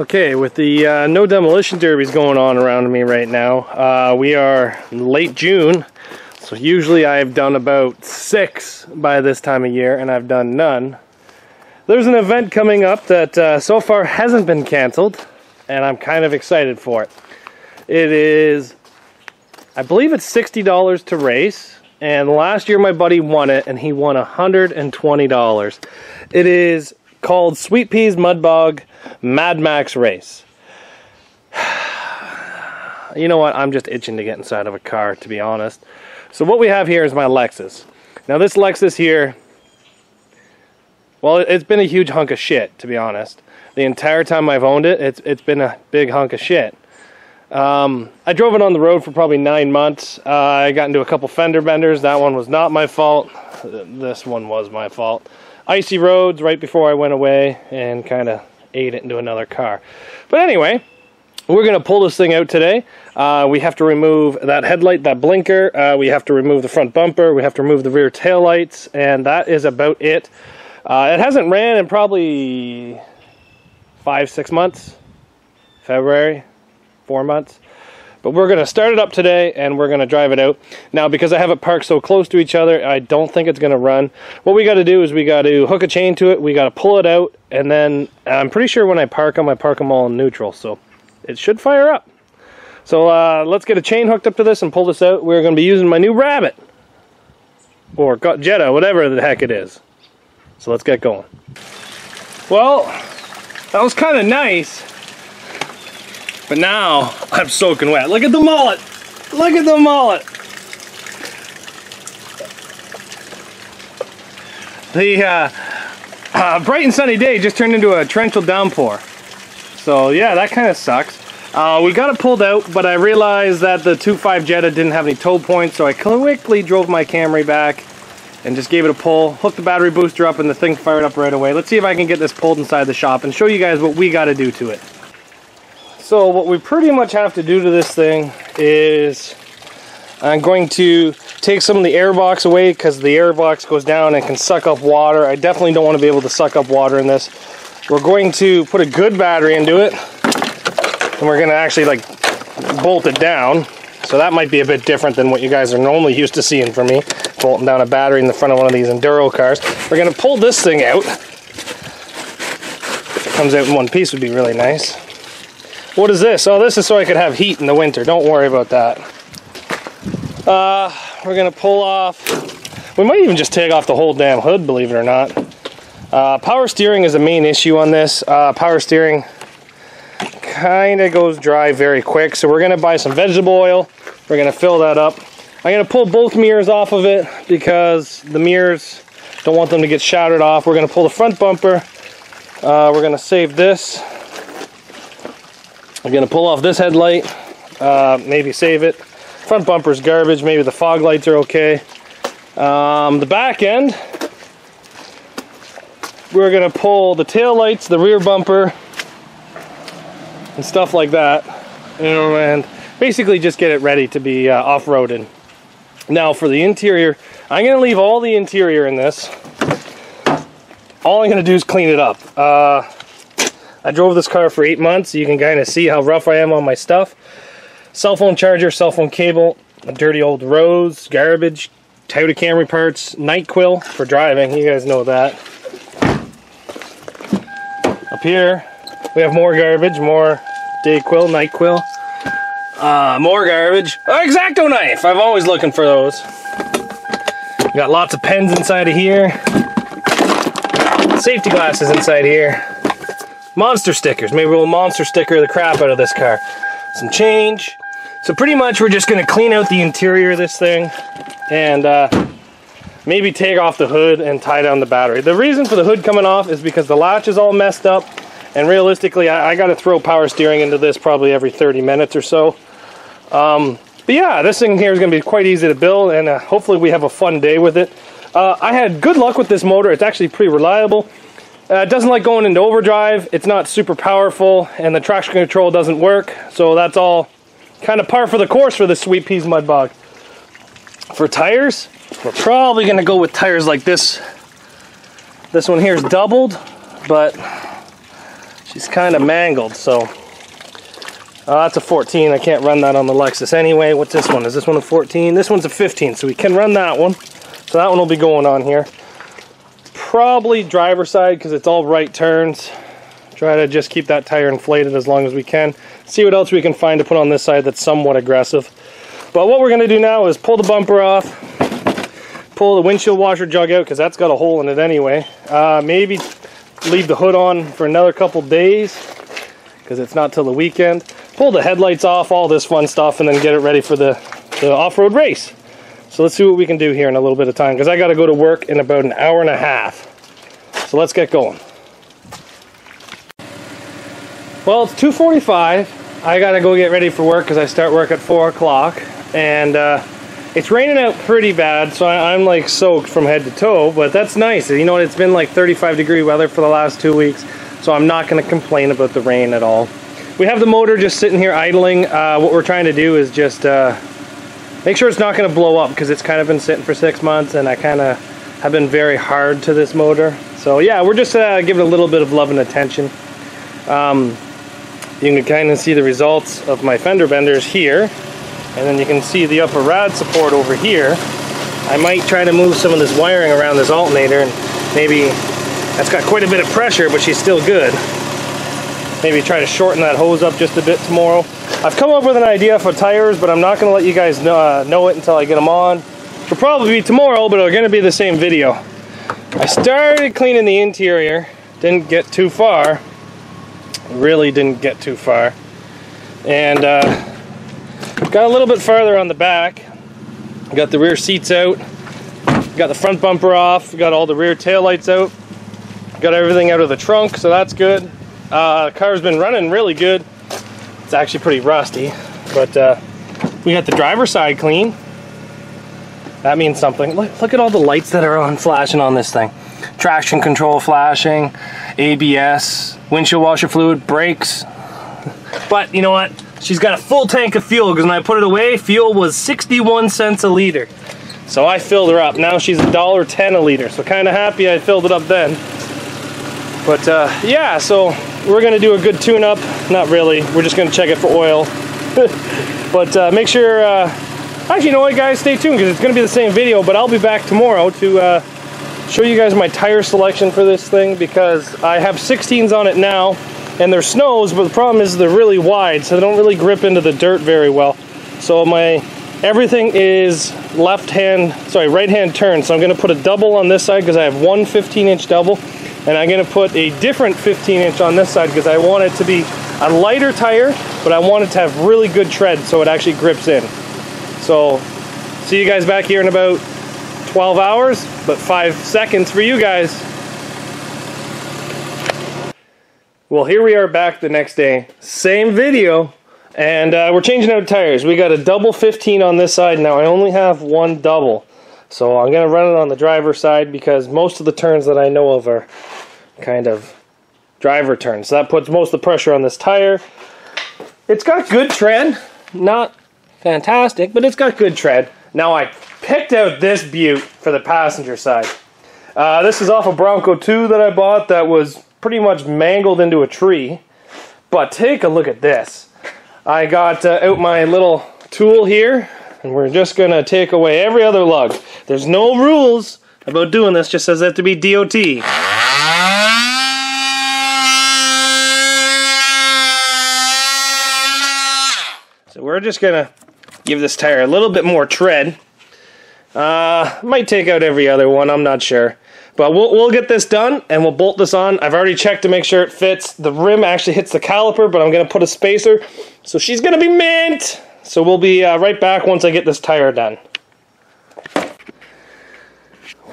Okay, with the no demolition derbies going on around me right now, we are late June, so usually I've done about 6 by this time of year, and I've done none. There's an event coming up that so far hasn't been canceled, and I'm kind of excited for it. It is, I believe it's $60 to race, and last year my buddy won it, and he won $120. It is called Sweet Peas Mud Bog Mad Max Race. You know what, I'm just itching to get inside of a car, to be honest. So what we have here is my Lexus. Now this Lexus here, well, it's been a huge hunk of shit, to be honest. The entire time I've owned it, it's been a big hunk of shit. I drove it on the road for probably 9 months. I got into a couple fender benders. That one was not my fault. This one was my fault. Icy roads right before I went away, and kind of ate it into another car. But anyway, we're going to pull this thing out today. We have to remove that headlight, that blinker. We have to remove the front bumper. We have to remove the rear taillights. And that is about it. It hasn't ran in probably 5-6 months. February, 4 months. But we're going to start it up today, and we're going to drive it out. Now, because I have it parked so close to each other, I don't think it's going to run. What we got to do is we got to hook a chain to it, we got to pull it out, and then I'm pretty sure when I park them all in neutral, so it should fire up. So let's get a chain hooked up to this and pull this out. We're going to be using my new Rabbit, or Jetta, whatever the heck it is. So let's get going. Well, that was kind of nice. But now, I'm soaking wet. Look at the mullet! Look at the mullet! The bright and sunny day just turned into a torrential downpour. So yeah, that kind of sucks. We got it pulled out, but I realized that the 2.5 Jetta didn't have any tow points, so I quickly drove my Camry back and just gave it a pull, hooked the battery booster up, and the thing fired up right away. Let's see if I can get this pulled inside the shop and show you guys what we got to do to it. So what we pretty much have to do to this thing is I'm going to take some of the airbox away, because the airbox goes down and can suck up water. I definitely don't want to be able to suck up water in this. We're going to put a good battery into it, and we're going to actually like bolt it down. So that might be a bit different than what you guys are normally used to seeing from me, bolting down a battery in the front of one of these Enduro cars. We're going to pull this thing out. If it comes out in one piece, would be really nice. What is this? Oh, this is so I could have heat in the winter. Don't worry about that. We're going to pull off. We might even just take off the whole damn hood, believe it or not. Power steering is a main issue on this. Power steering kind of goes dry very quick. So we're going to buy some vegetable oil. We're going to fill that up. I'm going to pull both mirrors off of it, because the mirrors, don't want them to get shattered off. We're going to pull the front bumper. We're going to save this. I'm going to pull off this headlight, maybe save it. Front bumper's garbage, maybe the fog lights are okay. The back end, we're going to pull the tail lights, the rear bumper, and stuff like that. And basically just get it ready to be off-roaded. Now for the interior, I'm going to leave all the interior in this. All I'm going to do is clean it up. I drove this car for 8 months. You can kind of see how rough I am on my stuff. Cell phone charger, cell phone cable, a dirty old rose, garbage, Toyota Camry parts, NyQuil for driving. You guys know that. Up here, we have more garbage, more DayQuil, NyQuil, more garbage. Oh, X-Acto knife! I'm always looking for those. We got lots of pens inside of here. Safety glasses inside here. Monster stickers. Maybe we'll monster sticker the crap out of this car. Some change. So pretty much we're just going to clean out the interior of this thing, and maybe take off the hood and tie down the battery. The reason for the hood coming off is because the latch is all messed up, and realistically I got to throw power steering into this probably every 30 minutes or so. But yeah, this thing here is going to be quite easy to build, and hopefully we have a fun day with it. I had good luck with this motor. It's actually pretty reliable. It doesn't like going into overdrive, it's not super powerful, and the traction control doesn't work, so that's all kind of par for the course for this Sweet Peas Mud Bog. For tires, we're probably going to go with tires like this. This one here is doubled, but she's kind of mangled, so that's a 14. I can't run that on the Lexus anyway. What's this one? Is this one a 14? This one's a 15, so we can run that one. So that one will be going on here. Probably driver side because it's all right turns. Try to just keep that tire inflated as long as we can. See what else we can find to put on this side that's somewhat aggressive. But what we're going to do now is pull the bumper off, pull the windshield washer jug out because that's got a hole in it anyway. Maybe leave the hood on for another couple days because it's not till the weekend. Pull the headlights off, all this fun stuff, and then get it ready for the off-road race. So let's see what we can do here in a little bit of time because I got to go to work in about an hour and a half. So let's get going. Well, it's 2:45. I gotta go get ready for work because I start work at 4 o'clock, and it's raining out pretty bad, so I'm like soaked from head to toe. But that's nice. You know, it's been like 35-degree weather for the last 2 weeks, so I'm not gonna complain about the rain at all. We have the motor just sitting here idling. What we're trying to do is just make sure it's not gonna blow up because it's kind of been sitting for 6 months, and I kind of have been very hard to this motor. So yeah, we're just giving a little bit of love and attention. You can kind of see the results of my fender benders here, and then you can see the upper rad support over here. I might try to move some of this wiring around this alternator, and maybe that's got quite a bit of pressure, but she's still good. Maybe try to shorten that hose up just a bit tomorrow. I've come up with an idea for tires, but I'm not going to let you guys know it until I get them on. It'll probably be tomorrow, but it's going to be the same video. I started cleaning the interior, didn't get too far. Really didn't get too far, and got a little bit farther on the back. Got the rear seats out, got the front bumper off, got all the rear taillights out, got everything out of the trunk, so that's good. Car's been running really good. It's actually pretty rusty, but we got the driver's side clean. That means something. Look at all the lights that are on flashing on this thing. Traction control flashing, ABS, windshield washer fluid, brakes. But you know what? She's got a full tank of fuel because when I put it away, fuel was 61 cents a liter. So I filled her up. Now she's $1.10 a liter. So kind of happy I filled it up then. But yeah, so we're going to do a good tune-up. Not really. We're just going to check it for oil. But make sure... actually, you know what, guys? Stay tuned because it's going to be the same video, but I'll be back tomorrow to... show you guys my tire selection for this thing because I have 16s on it now and they're snows, but the problem is they're really wide, so they don't really grip into the dirt very well. So my everything is right hand turn, so I'm going to put a double on this side because I have one 15-inch double, and I'm going to put a different 15-inch on this side because I want it to be a lighter tire, but I want it to have really good tread so it actually grips in. So see you guys back here in about 12 hours, but 5 seconds for you guys. Well, here we are back the next day. Same video, and we're changing out tires. We got a double 15 on this side. Now I only have one double, so I'm gonna run it on the driver's side because most of the turns that I know of are kind of driver turns. So that puts most of the pressure on this tire. It's got good tread, not fantastic, but it's got good tread. Now I picked out this beaut for the passenger side. This is off a Bronco 2 that I bought that was pretty much mangled into a tree. But take a look at this. I got out my little tool here, and we're just going to take away every other lug. There's no rules about doing this, just says it has to be DOT. So we're just going to give this tire a little bit more tread. Might take out every other one, I'm not sure. But we'll get this done, and we'll bolt this on. I've already checked to make sure it fits. The rim actually hits the caliper, but I'm going to put a spacer. So she's going to be mint! So we'll be right back once I get this tire done.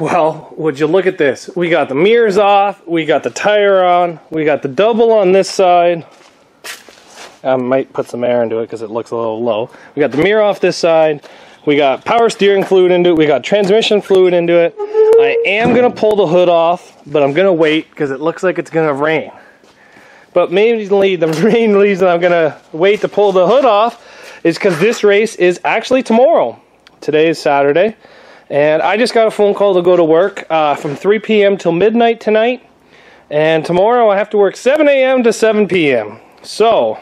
Well, would you look at this. We got the mirrors off, we got the tire on, we got the double on this side. I might put some air into it because it looks a little low. We got the mirror off this side. We got power steering fluid into it. We got transmission fluid into it. I am going to pull the hood off, but I'm going to wait because it looks like it's going to rain. But mainly the main reason I'm going to wait to pull the hood off is because this race is actually tomorrow. Today is Saturday. And I just got a phone call to go to work from 3 p.m. till midnight tonight. And tomorrow I have to work 7 a.m. to 7 p.m. So,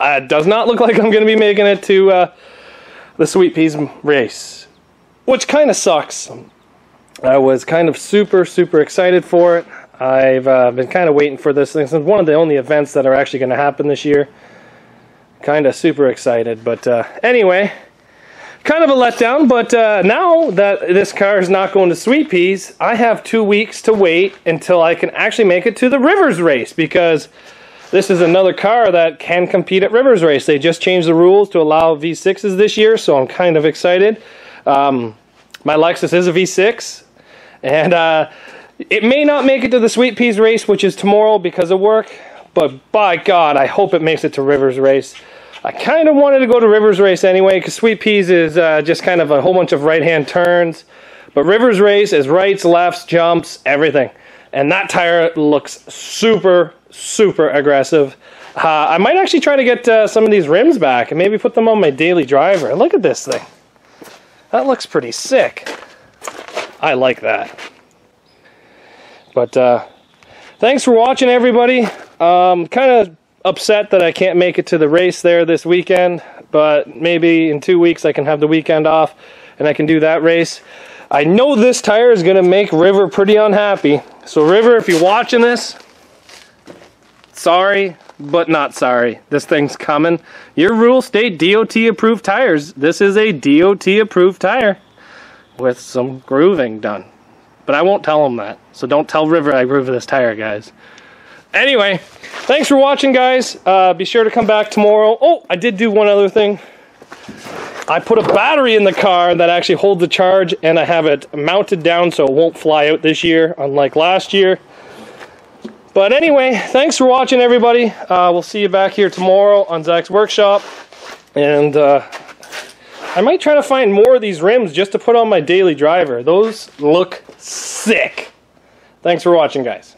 it does not look like I'm going to be making it to the Sweet Peas race, which kind of sucks. I was kind of super excited for it. I've been kind of waiting for this thing. It's one of the only events that are actually going to happen this year. Kind of super excited, but anyway, kind of a letdown. But now that this car is not going to Sweet Peas, I have 2 weeks to wait until I can actually make it to the Rivers Race, because this is another car that can compete at Rivers Race. They just changed the rules to allow V6s this year, so I'm kind of excited. My Lexus is a V6, and it may not make it to the Sweet Peas race, which is tomorrow, because of work, but by God, I hope it makes it to Rivers Race. I kind of wanted to go to Rivers Race anyway, because Sweet Peas is just kind of a whole bunch of right-hand turns, but Rivers Race is rights, lefts, jumps, everything. And that tire looks super aggressive. I might actually try to get some of these rims back and maybe put them on my daily driver. Look at this thing. That looks pretty sick. I like that. But thanks for watching, everybody. Kind of upset that I can't make it to the race there this weekend, but maybe in 2 weeks I can have the weekend off and I can do that race. I know this tire is going to make River pretty unhappy. So River, if you're watching this, sorry, but not sorry. This thing's coming. Your rural state DOT approved tires. This is a DOT approved tire with some grooving done. But I won't tell them that. So don't tell River I groove this tire, guys. Anyway, thanks for watching, guys. Be sure to come back tomorrow. Oh, I did do one other thing. I put a battery in the car that actually holds the charge, and I have it mounted down so it won't fly out this year, unlike last year. But anyway, thanks for watching, everybody. We'll see you back here tomorrow on Zach's Workshop. And I might try to find more of these rims just to put on my daily driver. Those look sick. Thanks for watching, guys.